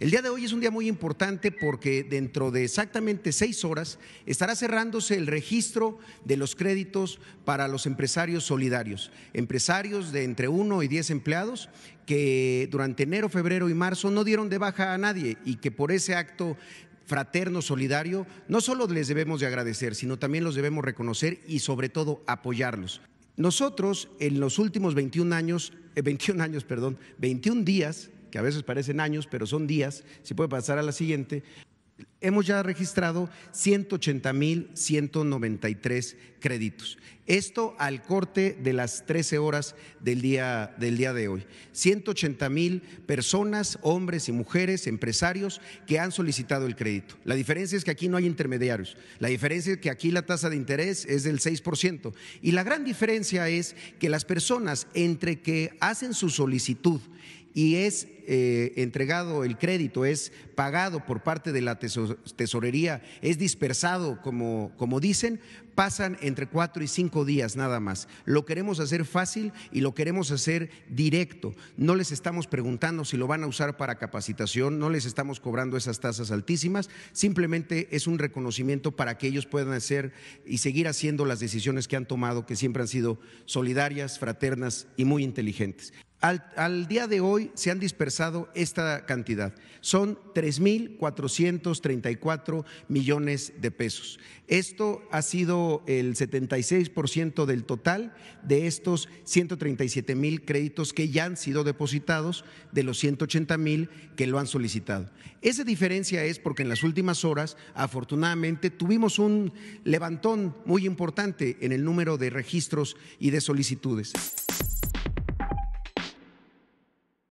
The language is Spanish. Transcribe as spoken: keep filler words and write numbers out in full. El día de hoy es un día muy importante porque dentro de exactamente seis horas estará cerrándose el registro de los créditos para los empresarios solidarios, empresarios de entre uno y diez empleados que durante enero, febrero y marzo no dieron de baja a nadie y que por ese acto fraterno, solidario, no solo les debemos de agradecer, sino también los debemos reconocer y sobre todo apoyarlos. Nosotros en los últimos veintiún años, veintiún años, perdón, veintiún días, que a veces parecen años, pero son días, se puede pasar a la siguiente, hemos ya registrado ciento ochenta mil ciento noventa y tres créditos. Esto al corte de las trece horas del día, del día de hoy. ciento ochenta mil personas, hombres y mujeres, empresarios que han solicitado el crédito. La diferencia es que aquí no hay intermediarios. La diferencia es que aquí la tasa de interés es del seis por ciento. Y la gran diferencia es que las personas entre que hacen su solicitud y es eh, entregado el crédito, es pagado por parte de la tesorería, es dispersado, como, como dicen, pasan entre cuatro y cinco días nada más. Lo queremos hacer fácil y lo queremos hacer directo. No les estamos preguntando si lo van a usar para capacitación, no les estamos cobrando esas tasas altísimas, simplemente es un reconocimiento para que ellos puedan hacer y seguir haciendo las decisiones que han tomado, que siempre han sido solidarias, fraternas y muy inteligentes. Al, al día de hoy se han dispersado esta cantidad, son tres mil cuatrocientos treinta y cuatro millones de pesos. Esto ha sido el setenta y seis por ciento del total de estos ciento treinta y siete mil créditos que ya han sido depositados de los ciento ochenta mil que lo han solicitado. Esa diferencia es porque en las últimas horas, afortunadamente, tuvimos un levantón muy importante en el número de registros y de solicitudes.